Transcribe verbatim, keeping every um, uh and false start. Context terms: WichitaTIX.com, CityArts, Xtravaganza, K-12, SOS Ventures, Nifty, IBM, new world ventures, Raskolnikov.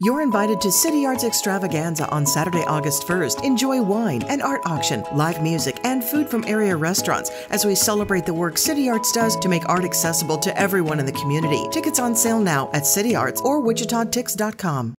You're invited to CityArts Extravaganza on Saturday, August first. Enjoy wine, an art auction, live music, and food from area restaurants as we celebrate the work CityArts does to make art accessible to everyone in the community. Tickets on sale now at CityArts or Wichita Tix dot com.